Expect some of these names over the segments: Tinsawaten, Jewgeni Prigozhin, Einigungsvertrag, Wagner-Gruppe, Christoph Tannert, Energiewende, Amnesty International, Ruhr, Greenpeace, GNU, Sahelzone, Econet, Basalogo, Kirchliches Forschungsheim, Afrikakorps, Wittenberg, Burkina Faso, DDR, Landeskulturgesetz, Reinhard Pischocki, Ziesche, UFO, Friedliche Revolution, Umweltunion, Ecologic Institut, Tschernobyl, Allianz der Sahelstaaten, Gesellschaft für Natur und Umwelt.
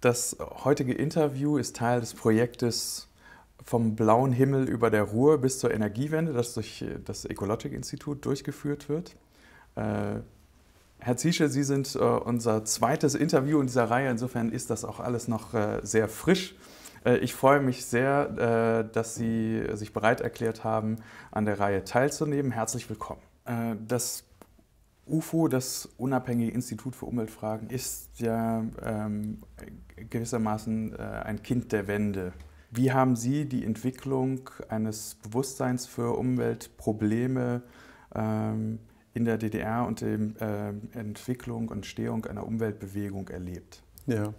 Das heutige Interview ist Teil des Projektes Vom blauen Himmel über der Ruhr bis zur Energiewende, das durch das Ecologic Institut durchgeführt wird. Herr Ziesche, Sie sind unser zweites Interview in dieser Reihe, insofern ist das auch alles noch sehr frisch. Ich freue mich sehr, dass Sie sich bereit erklärt haben, an der Reihe teilzunehmen. Herzlich willkommen. Das UFO, das Unabhängige Institut für Umweltfragen, ist ja gewissermaßen ein Kind der Wende. Wie haben Sie die Entwicklung eines Bewusstseins für Umweltprobleme in der DDR und die Entwicklung und Entstehung einer Umweltbewegung erlebt? Ja,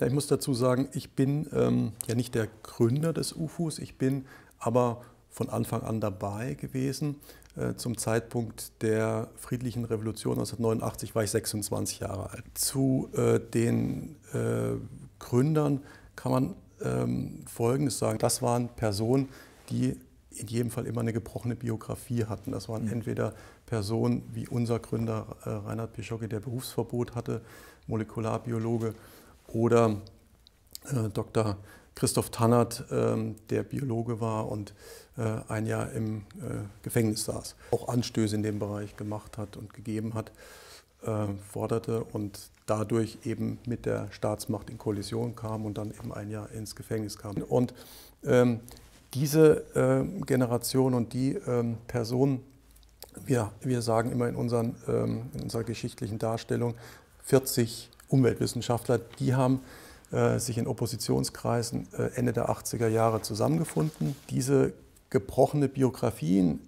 ich muss dazu sagen, ich bin ja nicht der Gründer des UFOs, ich bin aber von Anfang an dabei gewesen. Zum Zeitpunkt der Friedlichen Revolution 1989 war ich 26 Jahre alt. Zu den Gründern kann man Folgendes sagen. Das waren Personen, die in jedem Fall immer eine gebrochene Biografie hatten. Das waren entweder Personen wie unser Gründer Reinhard Pischocki, der Berufsverbot hatte, Molekularbiologe, oder Dr. Christoph Tannert, der Biologe war und ein Jahr im Gefängnis saß, auch Anstöße in dem Bereich gemacht hat und gegeben hat, forderte und dadurch eben mit der Staatsmacht in Kollision kam und dann eben ein Jahr ins Gefängnis kam. Und diese Generation und die Personen, wir sagen immer in unserer geschichtlichen Darstellung, 40 Umweltwissenschaftler, die haben sich in Oppositionskreisen Ende der 80er Jahre zusammengefunden. Diese gebrochene Biografien,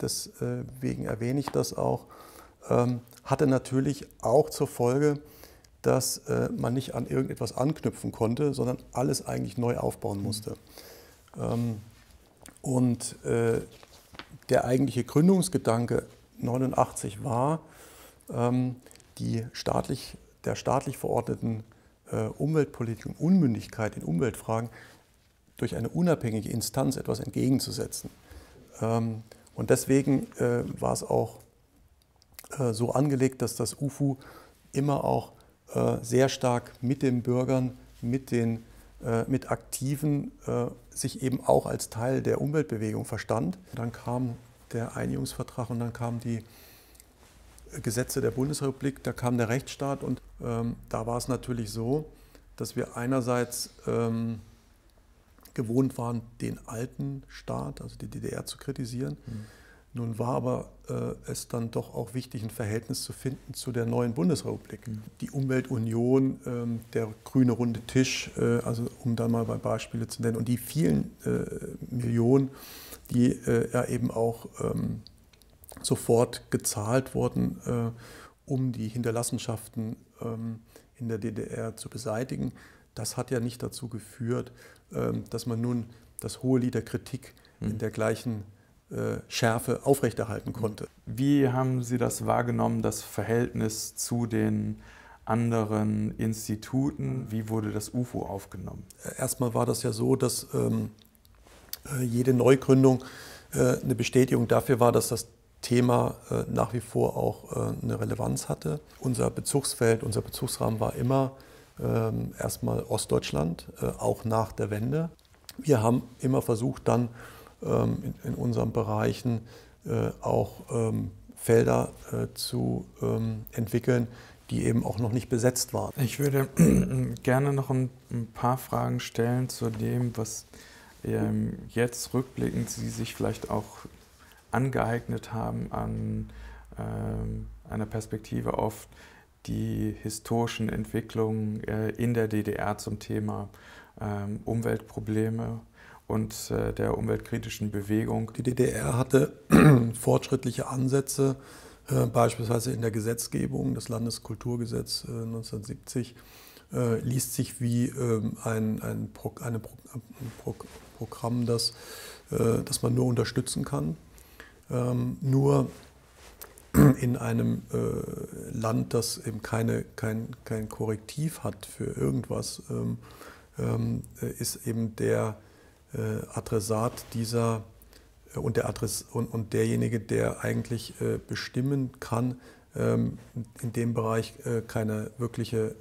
deswegen erwähne ich das auch, hatte natürlich auch zur Folge, dass man nicht an irgendetwas anknüpfen konnte, sondern alles eigentlich neu aufbauen musste. Und der eigentliche Gründungsgedanke 1989 war, der staatlich verordneten Umweltpolitik und Unmündigkeit in Umweltfragen durch eine unabhängige Instanz etwas entgegenzusetzen. Und deswegen war es auch so angelegt, dass das UFO immer auch sehr stark mit den Bürgern, mit Aktiven sich eben auch als Teil der Umweltbewegung verstand. Dann kam der Einigungsvertrag und dann kamen die Gesetze der Bundesrepublik, da kam der Rechtsstaat und da war es natürlich so, dass wir einerseits gewohnt waren, den alten Staat, also die DDR, zu kritisieren. Nun war aber es dann doch auch wichtig, ein Verhältnis zu finden zu der neuen Bundesrepublik. Die Umweltunion, der grüne runde Tisch, also um da mal Beispiele zu nennen, und die vielen Millionen, die ja eben auch sofort gezahlt wurden, um die Hinterlassenschaften in der DDR zu beseitigen. Das hat ja nicht dazu geführt, dass man nun das hohe Lied der Kritik in der gleichen Schärfe aufrechterhalten konnte. Wie haben Sie das wahrgenommen, das Verhältnis zu den anderen Instituten? Wie wurde das UFO aufgenommen? Erstmal war das ja so, dass jede Neugründung eine Bestätigung dafür war, dass das Thema nach wie vor auch eine Relevanz hatte. Unser Bezugsfeld, unser Bezugsrahmen war immer erstmal Ostdeutschland, auch nach der Wende. Wir haben immer versucht, dann in unseren Bereichen auch Felder zu entwickeln, die eben auch noch nicht besetzt waren. Ich würde gerne noch ein paar Fragen stellen zu dem, was jetzt rückblickend Sie sich vielleicht auch angeeignet haben an einer Perspektive auf die historischen Entwicklungen in der DDR zum Thema Umweltprobleme und der umweltkritischen Bewegung. Die DDR hatte fortschrittliche Ansätze, beispielsweise in der Gesetzgebung. Das Landeskulturgesetz 1970 liest sich wie ein Programm, das man nur unterstützen kann. Nur in einem Land, das eben kein Korrektiv hat für irgendwas, ist eben der Adressat dieser und derjenige, der eigentlich bestimmen kann, in dem Bereich keine wirkliche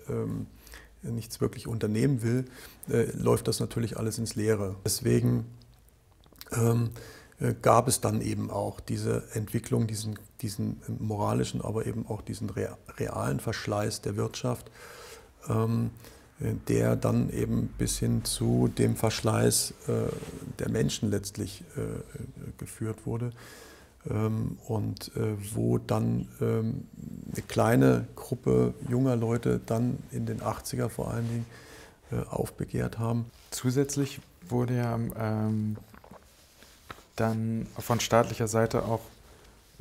nichts wirklich unternehmen will, läuft das natürlich alles ins Leere. Deswegen gab es dann eben auch diese Entwicklung, diesen moralischen, aber eben auch diesen realen Verschleiß der Wirtschaft, der dann eben bis hin zu dem Verschleiß der Menschen letztlich geführt wurde. Und wo dann eine kleine Gruppe junger Leute dann in den 80er vor allen Dingen aufbegehrt haben. Zusätzlich wurde ja dann von staatlicher Seite auch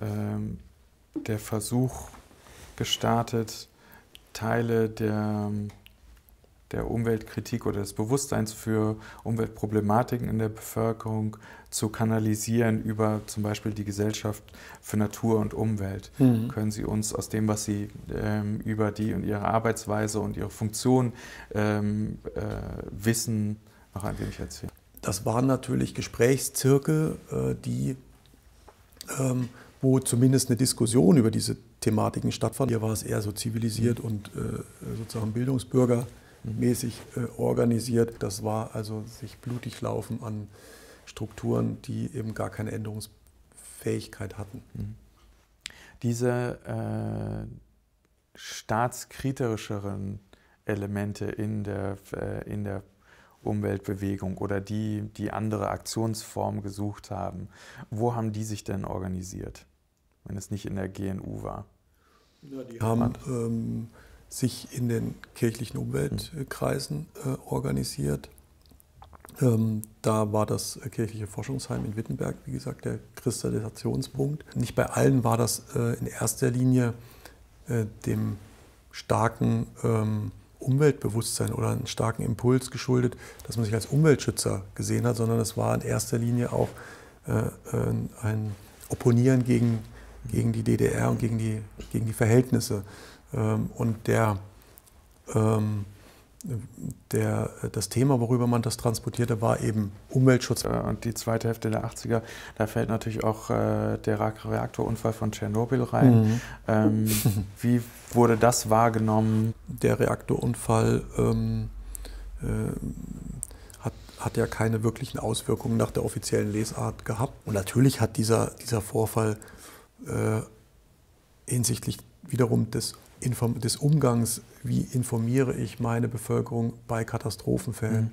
der Versuch gestartet, Teile der Umweltkritik oder des Bewusstseins für Umweltproblematiken in der Bevölkerung zu kanalisieren über zum Beispiel die Gesellschaft für Natur und Umwelt. Mhm. Können Sie uns aus dem, was Sie über die und Ihre Arbeitsweise und Ihre Funktion wissen, noch ein wenig erzählen? Das waren natürlich Gesprächszirkel, wo zumindest eine Diskussion über diese Thematiken stattfand. Hier war es eher so zivilisiert und sozusagen bildungsbürgermäßig organisiert. Das war also sich blutig laufen an Strukturen, die eben gar keine Änderungsfähigkeit hatten. Diese staatskritischeren Elemente in der Umweltbewegung oder die andere Aktionsformen gesucht haben, wo haben die sich denn organisiert, wenn es nicht in der GNU war? Ja, die haben sich in den kirchlichen Umweltkreisen organisiert. Da war das Kirchliche Forschungsheim in Wittenberg, wie gesagt, der Kristallisationspunkt. Nicht bei allen war das in erster Linie dem starken Umweltbewusstsein oder einen starken Impuls geschuldet, dass man sich als Umweltschützer gesehen hat, sondern es war in erster Linie auch ein Opponieren gegen die DDR und gegen die Verhältnisse. Und das Thema, worüber man das transportierte, war eben Umweltschutz. Und die zweite Hälfte der 80er, da fällt natürlich auch der Reaktorunfall von Tschernobyl rein. Mhm. Wie wurde das wahrgenommen? Der Reaktorunfall hat ja keine wirklichen Auswirkungen nach der offiziellen Lesart gehabt. Und natürlich hat dieser Vorfall hinsichtlich wiederum des Umgangs, wie informiere ich meine Bevölkerung bei Katastrophenfällen,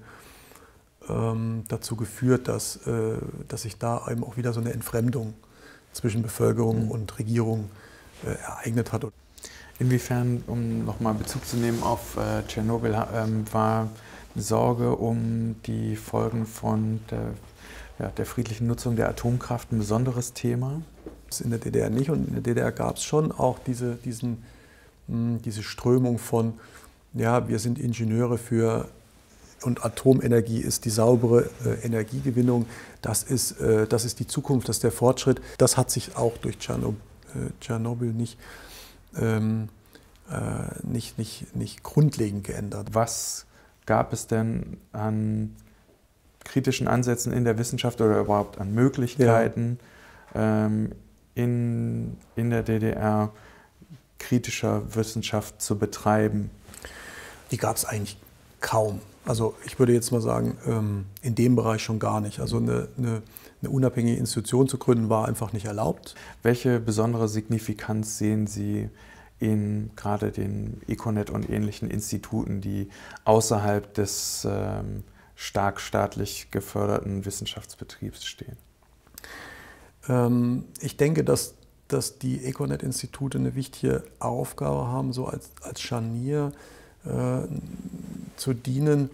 dazu geführt, dass sich da eben auch wieder so eine Entfremdung zwischen Bevölkerung und Regierung ereignet hat. Inwiefern, um nochmal Bezug zu nehmen auf Tschernobyl, war Sorge um die Folgen von der friedlichen Nutzung der Atomkraft ein besonderes Thema? In der DDR nicht, und in der DDR gab es schon auch diese Strömung von, ja, wir sind Ingenieure und Atomenergie ist die saubere Energiegewinnung, das ist die Zukunft, das ist der Fortschritt. Das hat sich auch durch Tschernobyl nicht grundlegend geändert. Was gab es denn an kritischen Ansätzen in der Wissenschaft oder überhaupt an Möglichkeiten, ja, in der DDR kritischer Wissenschaft zu betreiben? Die gab es eigentlich kaum. Also ich würde jetzt mal sagen, in dem Bereich schon gar nicht. Also eine unabhängige Institution zu gründen, war einfach nicht erlaubt. Welche besondere Signifikanz sehen Sie in gerade den Econet und ähnlichen Instituten, die außerhalb des stark staatlich geförderten Wissenschaftsbetriebs stehen? Ich denke, dass die Econet-Institute eine wichtige Aufgabe haben, so als Scharnier zu dienen,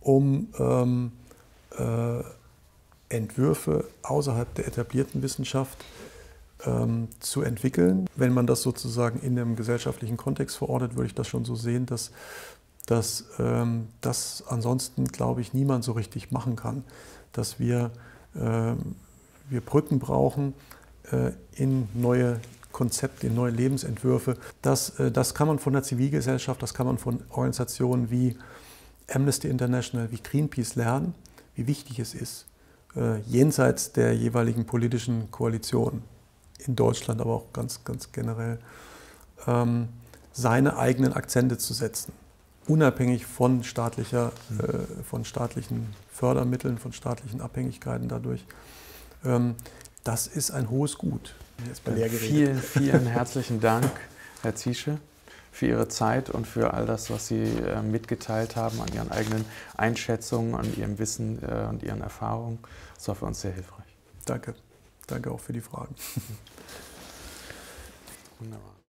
um Entwürfe außerhalb der etablierten Wissenschaft zu entwickeln. Wenn man das sozusagen in einem gesellschaftlichen Kontext verortet, würde ich das schon so sehen, dass das ansonsten, glaube ich, niemand so richtig machen kann. Dass wir Brücken brauchen in neue Konzepte, in neue Lebensentwürfe. Das kann man von der Zivilgesellschaft, das kann man von Organisationen wie Amnesty International, wie Greenpeace lernen, wie wichtig es ist, jenseits der jeweiligen politischen Koalition in Deutschland, aber auch ganz generell, seine eigenen Akzente zu setzen. unabhängig von staatlichen Fördermitteln, von staatlichen Abhängigkeiten dadurch. Das ist ein hohes Gut. Jetzt bin ich vielen, vielen herzlichen Dank, Herr Ziesche, für Ihre Zeit und für all das, was Sie mitgeteilt haben an Ihren eigenen Einschätzungen, an Ihrem Wissen und Ihren Erfahrungen. Das war für uns sehr hilfreich. Danke. Danke auch für die Fragen. Wunderbar.